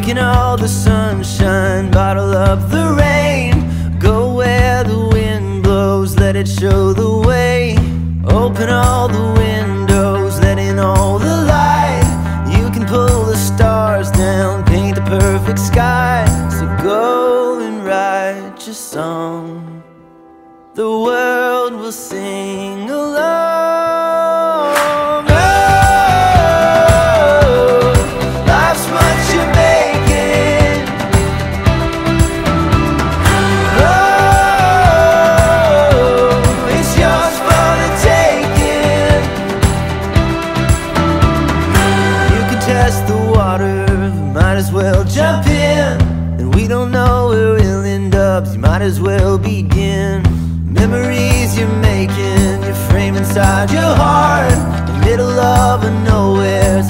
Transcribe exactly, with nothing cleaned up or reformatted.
taking all the sunshine, bottle up the rain. Go where the wind blows, let it show the way. Open all the windows, let in all the light. You can pull the stars down, paint the perfect sky. So go and write your song, the world will sing along. Might as well jump in, and we don't know where we'll end up. You might as well begin. Memories you're making, you frame inside your heart, in the middle of a nowhere.